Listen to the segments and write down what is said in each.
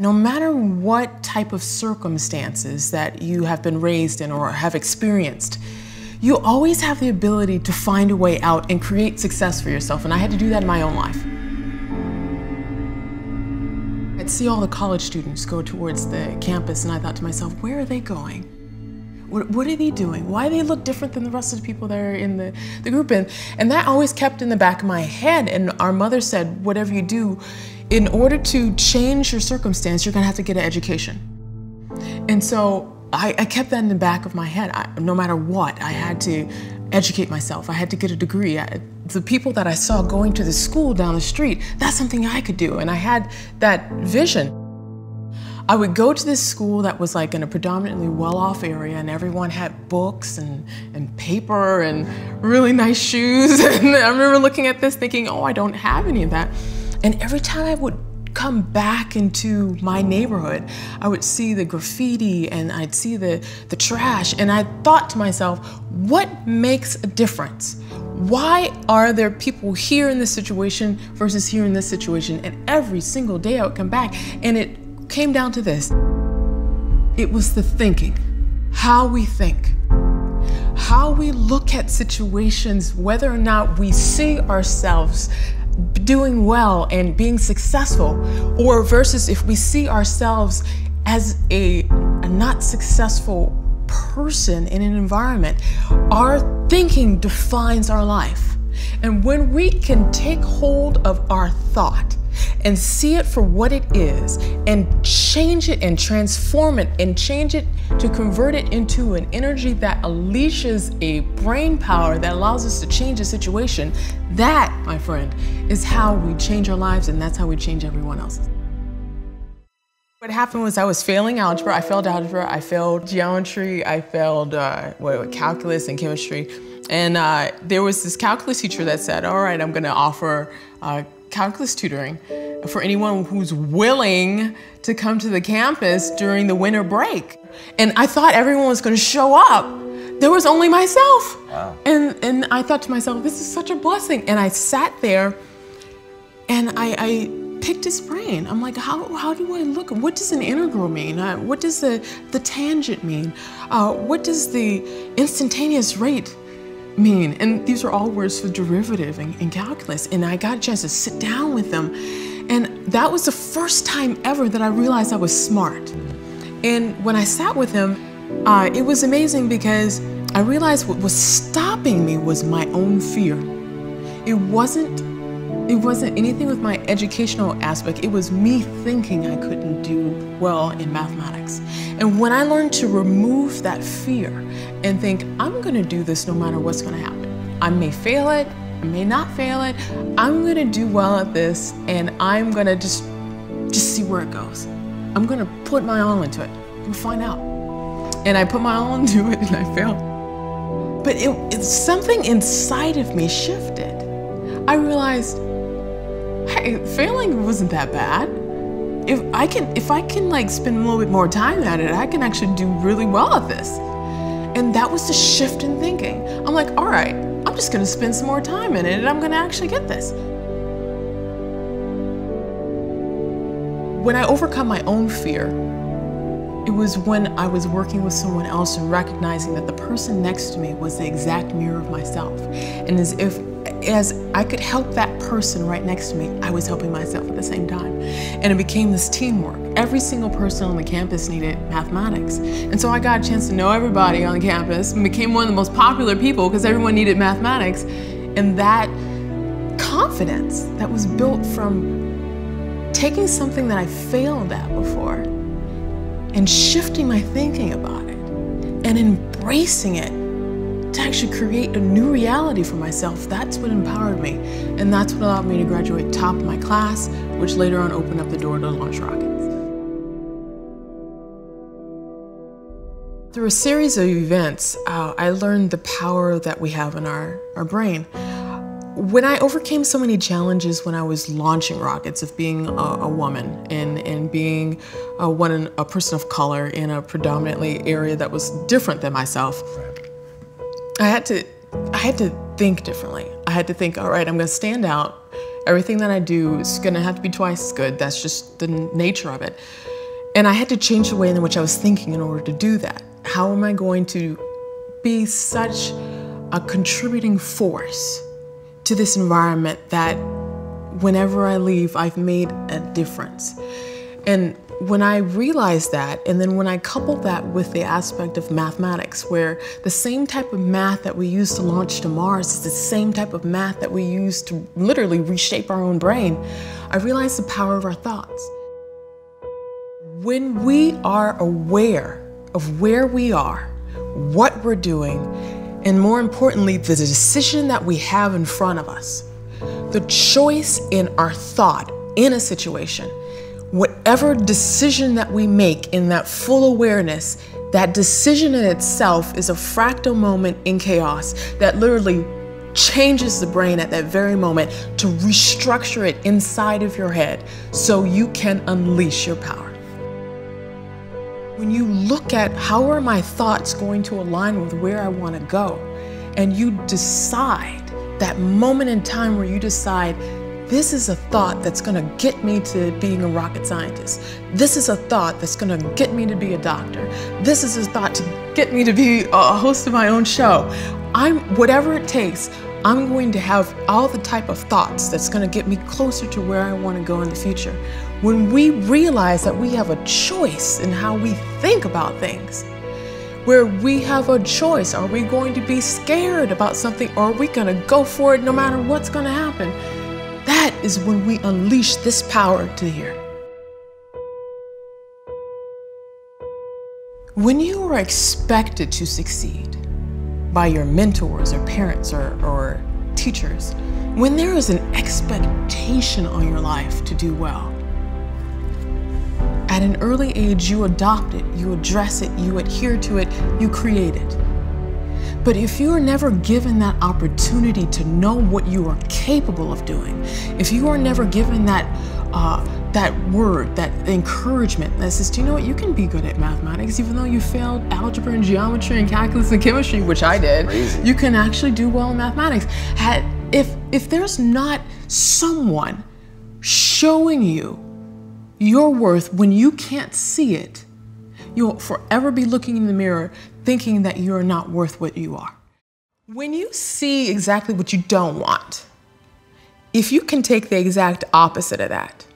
No matter what type of circumstances that you have been raised in or have experienced, you always have the ability to find a way out and create success for yourself. And I had to do that in my own life. I'd see all the college students go towards the campus, and I thought to myself, where are they going? What are they doing? Why do they look different than the rest of the people that are in the group? And that always kept in the back of my head. And our mother said, whatever you do, in order to change your circumstance, you're gonna have to get an education. And so I kept that in the back of my head. No matter what, I had to educate myself. I had to get a degree. The people that I saw going to the school down the street, that's something I could do. And I had that vision. I would go to this school that was like in a predominantly well-off area, and everyone had books and paper and really nice shoes. And I remember looking at this thinking, oh, I don't have any of that. And every time I would come back into my neighborhood, I would see the graffiti and I'd see the trash. And I thought to myself, what makes a difference? Why are there people here in this situation versus here in this situation? And every single day I would come back, and it came down to this. It was the thinking, how we think, how we look at situations, whether or not we see ourselves doing well and being successful, or versus if we see ourselves as a not successful person in an environment. Our thinking defines our life. And when we can take hold of our thought and see it for what it is and change it and transform it and change it to convert it into an energy that unleashes a brain power that allows us to change a situation, that, my friend, is how we change our lives, and that's how we change everyone else's. What happened was I was failing algebra. I failed algebra, I failed geometry, I failed calculus and chemistry. And there was this calculus teacher that said, all right, I'm gonna offer calculus tutoring for anyone who's willing to come to the campus during the winter break. And I thought everyone was going to show up. There was only myself. Wow. And I thought to myself, this is such a blessing. And I sat there and I picked his brain. I'm like, how do I look? What does an integral mean? What does the tangent mean? What does the instantaneous rate mean? And these are all words for derivative and calculus. And I got a chance to sit down with them. And that was the first time ever that I realized I was smart. And when I sat with him, it was amazing because I realized what was stopping me was my own fear. It wasn't anything with my educational aspect. It was me thinking I couldn't do well in mathematics. And when I learned to remove that fear and think, I'm gonna do this no matter what's gonna happen. I may fail it, I may not fail it. I'm gonna do well at this, and I'm gonna just see where it goes. I'm gonna put my all into it and find out. And I put my all into it and I failed. But it's something inside of me shifted. I realized, hey, failing wasn't that bad. If I can like spend a little bit more time at it, I can actually do really well at this. And that was the shift in thinking. I'm like, all right, I'm just gonna spend some more time in it and I'm gonna actually get this. When I overcome my own fear, it was when I was working with someone else and recognizing that the person next to me was the exact mirror of myself. And as I could help that person right next to me, I was helping myself at the same time. And it became this teamwork. Every single person on the campus needed mathematics. And so I got a chance to know everybody on the campus and became one of the most popular people because everyone needed mathematics. And that confidence that was built from taking something that I failed at before and shifting my thinking about it and embracing it to actually create a new reality for myself, that's what empowered me. And that's what allowed me to graduate top of my class, which later on opened up the door to launch rockets. Through a series of events, I learned the power that we have in our brain. When I overcame so many challenges when I was launching rockets, of being a woman and being a person of color in a predominantly area that was different than myself, I had to think differently. I had to think, all right, I'm gonna stand out Everything that I do is gonna have to be twice as good. That's just the nature of it. And I had to change the way in which I was thinking in order to do that. How am I going to be such a contributing force to this environment that whenever I leave, I've made a difference? And when I realized that, and then when I coupled that with the aspect of mathematics, where the same type of math that we use to launch to Mars is the same type of math that we use to literally reshape our own brain, I realized the power of our thoughts. When we are aware of where we are, what we're doing, and more importantly, the decision that we have in front of us, the choice in our thought in a situation, whatever decision that we make in that full awareness, that decision in itself is a fractal moment in chaos that literally changes the brain at that very moment to restructure it inside of your head so you can unleash your power. When you look at how are my thoughts going to align with where I want to go, and you decide that moment in time where you decide, this is a thought that's going to get me to being a rocket scientist. This is a thought that's going to get me to be a doctor. This is a thought to get me to be a host of my own show. Whatever it takes, I'm going to have all the type of thoughts that's going to get me closer to where I want to go in the future. When we realize that we have a choice in how we think about things, where we have a choice, are we going to be scared about something, or are we going to go for it no matter what's going to happen? That is when we unleash this power to here. When you are expected to succeed by your mentors or parents or teachers, when there is an expectation on your life to do well, at an early age, you adopt it, you address it, you adhere to it, you create it. But if you are never given that opportunity to know what you are capable of doing, if you are never given that word, that encouragement that says, do you know what, you can be good at mathematics, even though you failed algebra and geometry and calculus and chemistry, which I did, crazy. You can actually do well in mathematics. If there's not someone showing you your worth when you can't see it, you'll forever be looking in the mirror thinking that you're not worth what you are. When you see exactly what you don't want, if you can take the exact opposite of that,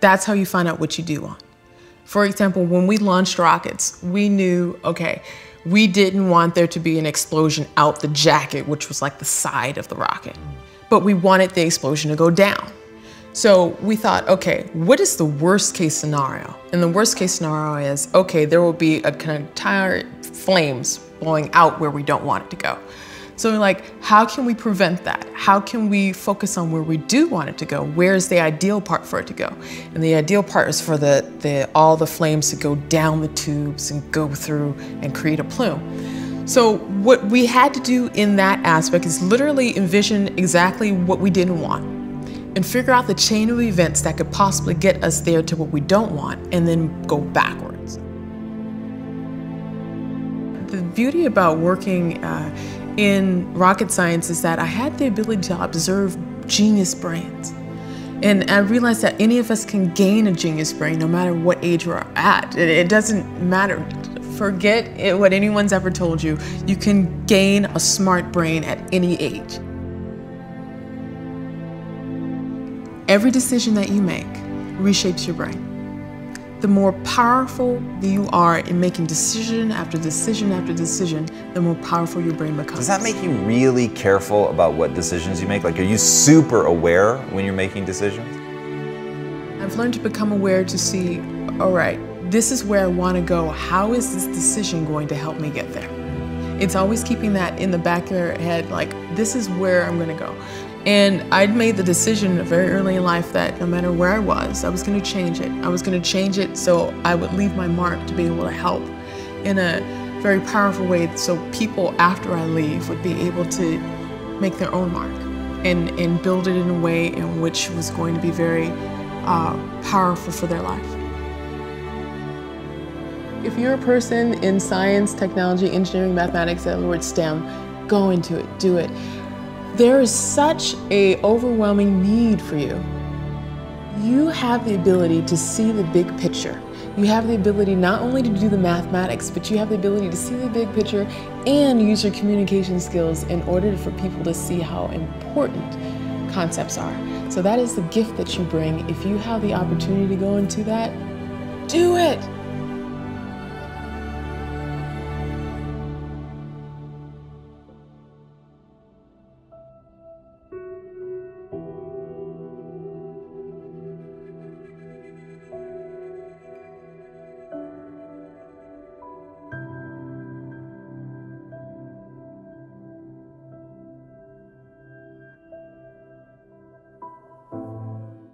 that's how you find out what you do want. For example, when we launched rockets, we knew, okay, we didn't want there to be an explosion out the jacket, which was like the side of the rocket, but we wanted the explosion to go down. So we thought, okay, what is the worst case scenario? And the worst case scenario is, okay, there will be a kind of entire flames blowing out where we don't want it to go. So we're like, how can we prevent that? How can we focus on where we do want it to go? Where's the ideal part for it to go? And the ideal part is for all the flames to go down the tubes and go through and create a plume. So what we had to do in that aspect is literally envision exactly what we didn't want, and figure out the chain of events that could possibly get us there to what we don't want, and then go backwards. The beauty about working in rocket science is that I had the ability to observe genius brains. And I realized that any of us can gain a genius brain no matter what age we're at. It doesn't matter. Forget what anyone's ever told you. You can gain a smart brain at any age. Every decision that you make reshapes your brain. The more powerful you are in making decision after decision after decision, the more powerful your brain becomes. Does that make you really careful about what decisions you make? Like, are you super aware when you're making decisions? I've learned to become aware to see, all right, this is where I want to go. How is this decision going to help me get there? It's always keeping that in the back of your head, like, this is where I'm going to go. And I'd made the decision very early in life that no matter where I was going to change it. I was going to change it so I would leave my mark to be able to help in a very powerful way, so people after I leave would be able to make their own mark and build it in a way in which was going to be very powerful for their life. If you're a person in science, technology, engineering, mathematics, that word STEM, go into it, do it. There is such an overwhelming need for you. You have the ability to see the big picture. You have the ability not only to do the mathematics, but you have the ability to see the big picture and use your communication skills in order for people to see how important concepts are. So that is the gift that you bring. If you have the opportunity to go into that, do it.